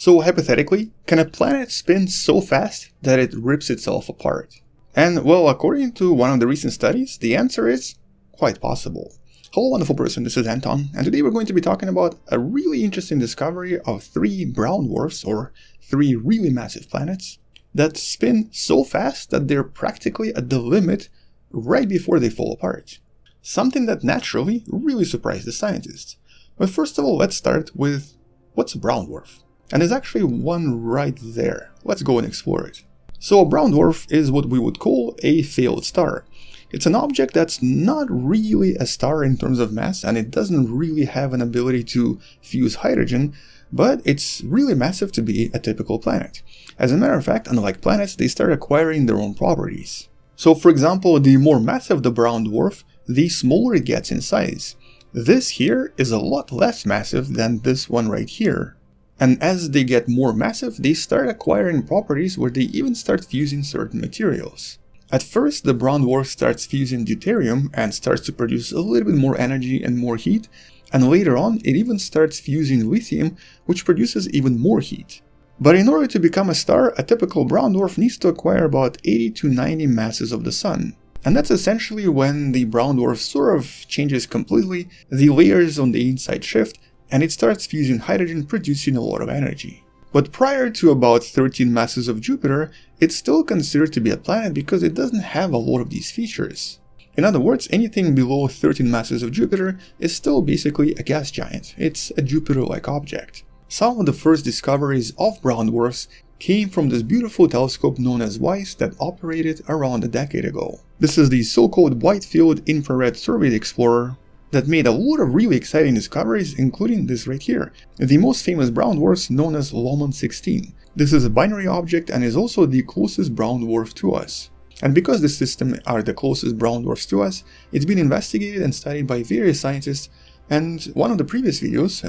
So hypothetically, can a planet spin so fast that it rips itself apart? And well, according to one of the recent studies, the answer is quite possible. Hello wonderful person, this is Anton, and today we're going to be talking about a really interesting discovery of three brown dwarfs, or three really massive planets, that spin so fast that they're practically at the limit right before they fall apart. Something that naturally really surprised the scientists. But first of all, let's start with what's a brown dwarf? And there's actually one right there. Let's go and explore it. So a brown dwarf is what we would call a failed star. It's an object that's not really a star in terms of mass, and it doesn't really have an ability to fuse hydrogen, but it's really massive to be a typical planet. As a matter of fact, unlike planets, they start acquiring their own properties. So for example, the more massive the brown dwarf, the smaller it gets in size. This here is a lot less massive than this one right here. And as they get more massive, they start acquiring properties where they even start fusing certain materials. At first, the brown dwarf starts fusing deuterium and starts to produce a little bit more energy and more heat, and later on it even starts fusing lithium, which produces even more heat. But in order to become a star, a typical brown dwarf needs to acquire about 80 to 90 masses of the sun. And that's essentially when the brown dwarf sort of changes completely, the layers on the inside shift, and it starts fusing hydrogen, producing a lot of energy. But prior to about 13 masses of Jupiter, it's still considered to be a planet because it doesn't have a lot of these features. In other words, anything below 13 masses of Jupiter is still basically a gas giant. It's a Jupiter-like object. Some of the first discoveries of brown dwarfs came from this beautiful telescope known as WISE that operated around a decade ago. This is the so-called Whitefield Infrared Survey Explorer that made a lot of really exciting discoveries, including this right here, the most famous brown dwarf known as Luhman 16. This is a binary object and is also the closest brown dwarf to us. And because this system are the closest brown dwarfs to us, it's been investigated and studied by various scientists, and one of the previous videos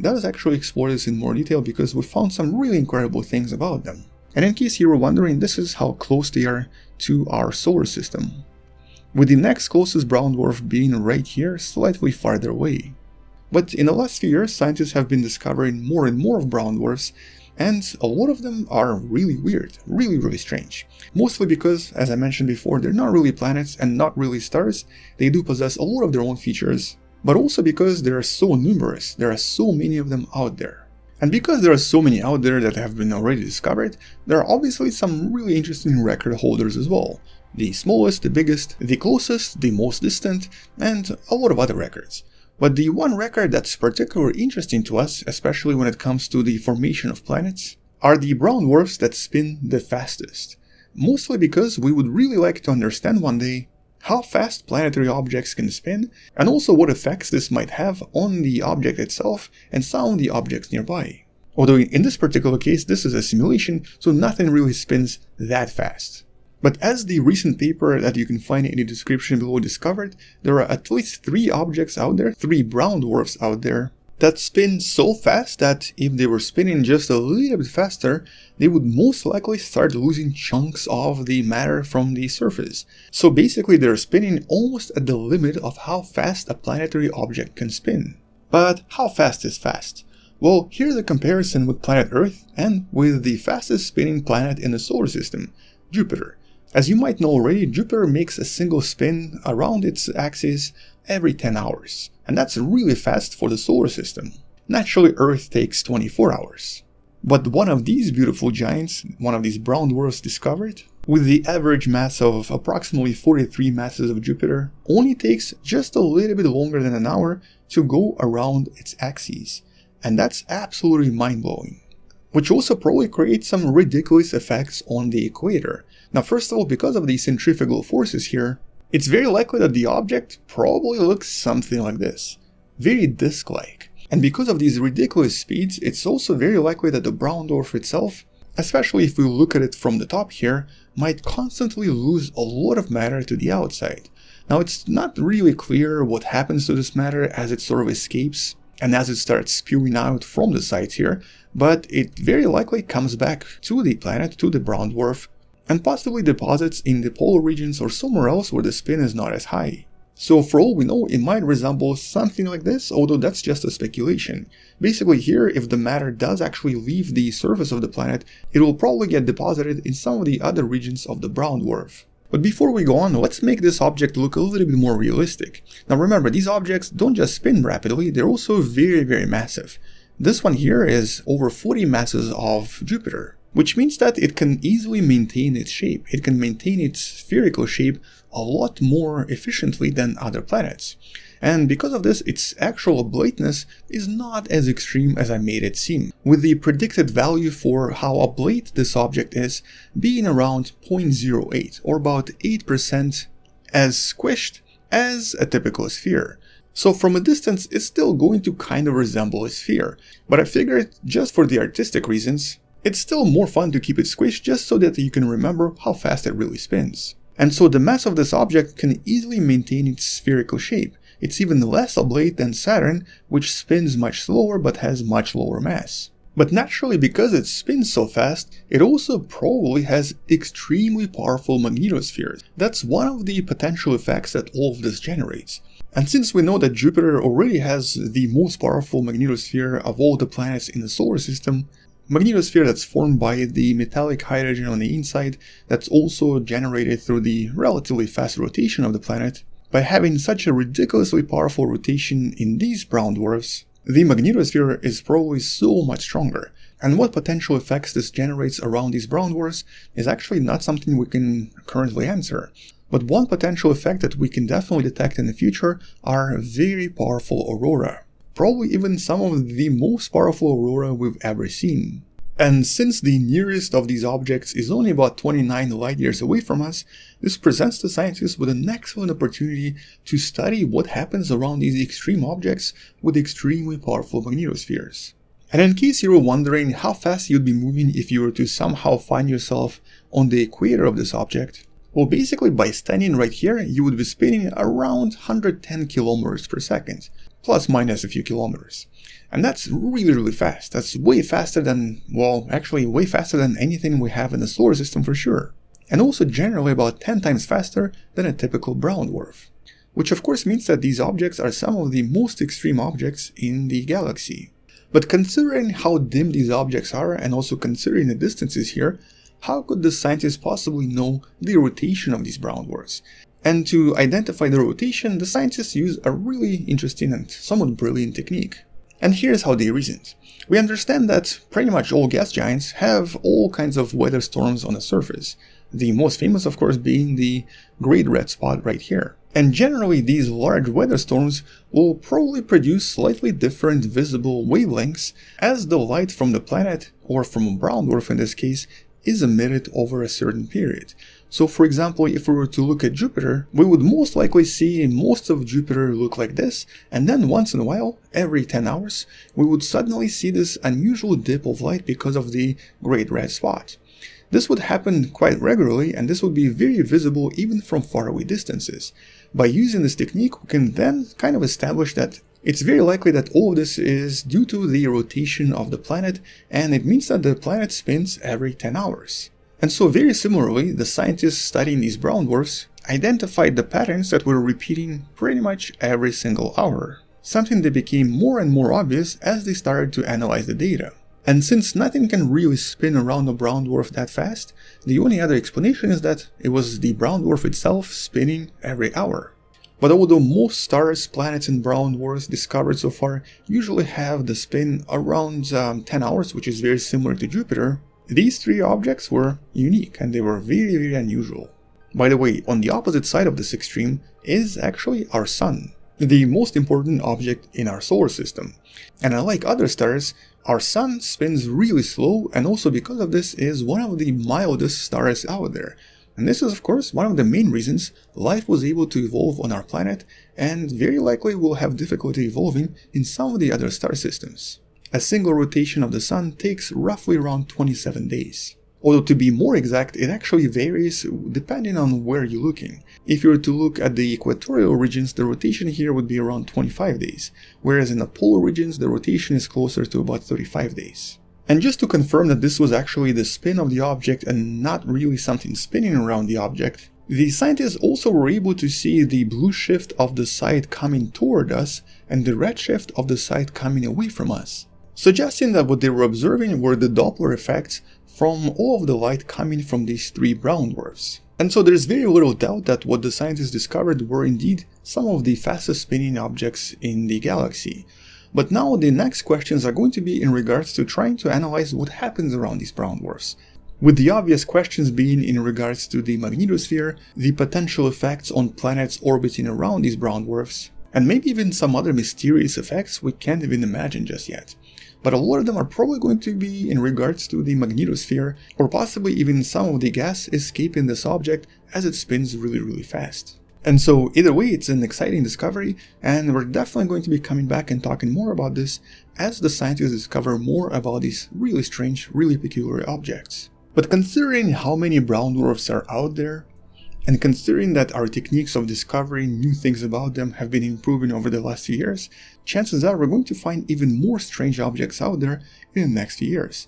does actually explore this in more detail because we found some really incredible things about them. And in case you were wondering, this is how close they are to our solar system, with the next closest brown dwarf being right here, slightly farther away. But in the last few years, scientists have been discovering more and more of brown dwarfs, and a lot of them are really weird, really strange. Mostly because, as I mentioned before, they're not really planets and not really stars, they do possess a lot of their own features, but also because they are so numerous, there are so many of them out there. And because there are so many out there that have been already discovered, there are obviously some really interesting record holders as well. The smallest, the biggest, the closest, the most distant, and a lot of other records. But the one record that's particularly interesting to us, especially when it comes to the formation of planets, are the brown dwarfs that spin the fastest. Mostly because we would really like to understand one day how fast planetary objects can spin, and also what effects this might have on the object itself and some of the objects nearby. Although in this particular case, this is a simulation, so nothing really spins that fast. But as the recent paper that you can find in the description below discovered, there are at least three objects out there, three brown dwarfs out there, that spin so fast that if they were spinning just a little bit faster, they would most likely start losing chunks of the matter from the surface. So basically they're spinning almost at the limit of how fast a planetary object can spin. But how fast is fast? Well, here's a comparison with planet Earth and with the fastest spinning planet in the solar system, Jupiter. As you might know already, Jupiter makes a single spin around its axis every 10 hours, and that's really fast for the solar system. Naturally, Earth takes 24 hours. But one of these beautiful giants, one of these brown dwarfs discovered, with the average mass of approximately 43 masses of Jupiter, only takes just a little bit longer than an hour to go around its axis, and that's absolutely mind-blowing. Which also probably creates some ridiculous effects on the equator. Now, first of all, because of the centrifugal forces here, it's very likely that the object probably looks something like this, very disc-like. And because of these ridiculous speeds, it's also very likely that the brown dwarf itself, especially if we look at it from the top here, might constantly lose a lot of matter to the outside. Now, it's not really clear what happens to this matter as it sort of escapes and as it starts spewing out from the sides here, but it very likely comes back to the planet, to the brown dwarf, and possibly deposits in the polar regions or somewhere else where the spin is not as high. So for all we know, it might resemble something like this, although that's just a speculation. Basically here, if the matter does actually leave the surface of the planet, it will probably get deposited in some of the other regions of the brown dwarf. But before we go on, let's make this object look a little bit more realistic. Now remember, these objects don't just spin rapidly, they're also very, very massive. This one here is over 40 masses of Jupiter, which means that it can easily maintain its shape. It can maintain its spherical shape a lot more efficiently than other planets. And because of this, its actual oblateness is not as extreme as I made it seem, with the predicted value for how oblate this object is being around 0.08, or about 8% as squished as a typical sphere. So from a distance, it's still going to kind of resemble a sphere, but I figured just for the artistic reasons, it's still more fun to keep it squished just so that you can remember how fast it really spins. And so the mass of this object can easily maintain its spherical shape. It's even less oblate than Saturn, which spins much slower but has much lower mass. But naturally, because it spins so fast, it also probably has extremely powerful magnetospheres. That's one of the potential effects that all of this generates. And since we know that Jupiter already has the most powerful magnetosphere of all the planets in the solar system, magnetosphere that's formed by the metallic hydrogen on the inside that's also generated through the relatively fast rotation of the planet, by having such a ridiculously powerful rotation in these brown dwarfs, the magnetosphere is probably so much stronger. And what potential effects this generates around these brown dwarfs is actually not something we can currently answer. But one potential effect that we can definitely detect in the future are very powerful aurora. Probably even some of the most powerful aurora we've ever seen. And since the nearest of these objects is only about 29 light years away from us, this presents the scientists with an excellent opportunity to study what happens around these extreme objects with extremely powerful magnetospheres. And in case you were wondering how fast you'd be moving if you were to somehow find yourself on the equator of this object, well, basically by standing right here, you would be spinning around 110 kilometers per second. Plus minus a few kilometers. And that's really, really fast. That's way faster than, well, actually way faster than anything we have in the solar system for sure. And also generally about 10 times faster than a typical brown dwarf. Which of course means that these objects are some of the most extreme objects in the galaxy. But considering how dim these objects are and also considering the distances here, how could the scientists possibly know the rotation of these brown dwarfs? And to identify the rotation, the scientists use a really interesting and somewhat brilliant technique. And here's how they reasoned. We understand that pretty much all gas giants have all kinds of weather storms on the surface, the most famous of course being the Great Red Spot right here. And generally these large weather storms will probably produce slightly different visible wavelengths as the light from the planet, or from a brown dwarf in this case, is emitted over a certain period. So for example, if we were to look at Jupiter, we would most likely see most of Jupiter look like this, and then once in a while, every 10 hours, we would suddenly see this unusual dip of light because of the Great Red Spot. This would happen quite regularly, and this would be very visible even from faraway distances. By using this technique, we can then kind of establish that it's very likely that all of this is due to the rotation of the planet, and it means that the planet spins every 10 hours. And so very similarly, the scientists studying these brown dwarfs identified the patterns that were repeating pretty much every single hour, something that became more and more obvious as they started to analyze the data. And since nothing can really spin around a brown dwarf that fast, the only other explanation is that it was the brown dwarf itself spinning every hour. But although most stars, planets and brown dwarfs discovered so far usually have the spin around 10 hours, which is very similar to Jupiter, these three objects were unique and they were very, very unusual. By the way, on the opposite side of this extreme is actually our Sun, the most important object in our solar system. And unlike other stars, our Sun spins really slow, and also because of this is one of the mildest stars out there. And this is of course one of the main reasons life was able to evolve on our planet, and very likely will have difficulty evolving in some of the other star systems. A single rotation of the Sun takes roughly around 27 days. Although to be more exact, it actually varies depending on where you're looking. If you were to look at the equatorial regions, the rotation here would be around 25 days, whereas in the polar regions, the rotation is closer to about 35 days. And just to confirm that this was actually the spin of the object and not really something spinning around the object, The scientists also were able to see the blue shift of the side coming toward us and the red shift of the side coming away from us, suggesting that what they were observing were the Doppler effects from all of the light coming from these three brown dwarfs. And so there's very little doubt that what the scientists discovered were indeed some of the fastest spinning objects in the galaxy. But now the next questions are going to be in regards to trying to analyze what happens around these brown dwarfs, with the obvious questions being in regards to the magnetosphere, the potential effects on planets orbiting around these brown dwarfs, and maybe even some other mysterious effects we can't even imagine just yet. But a lot of them are probably going to be in regards to the magnetosphere, or possibly even some of the gas escaping this object as it spins really fast. And so either way, it's an exciting discovery, and we're definitely going to be coming back and talking more about this as the scientists discover more about these really strange, really peculiar objects. But considering how many brown dwarfs are out there, and considering that our techniques of discovering new things about them have been improving over the last few years, chances are we're going to find even more strange objects out there in the next few years.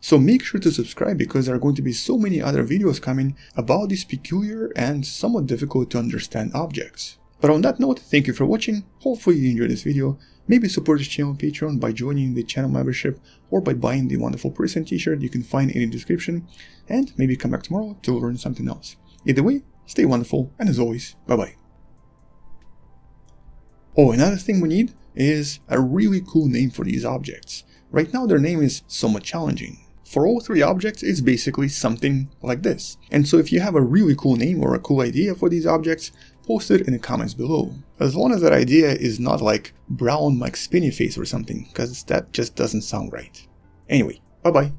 So make sure to subscribe, because there are going to be so many other videos coming about these peculiar and somewhat difficult to understand objects. But on that note, thank you for watching, hopefully you enjoyed this video. Maybe support this channel on Patreon by joining the channel membership or by buying the wonderful person t-shirt you can find in the description, and maybe come back tomorrow to learn something else. Either way, stay wonderful, and as always, bye-bye. Oh, another thing we need is a really cool name for these objects. Right now their name is somewhat challenging. For all three objects, it's basically something like this. And so if you have a really cool name or a cool idea for these objects, post it in the comments below. As long as that idea is not like brown like spinny face or something, because that just doesn't sound right. Anyway, bye-bye.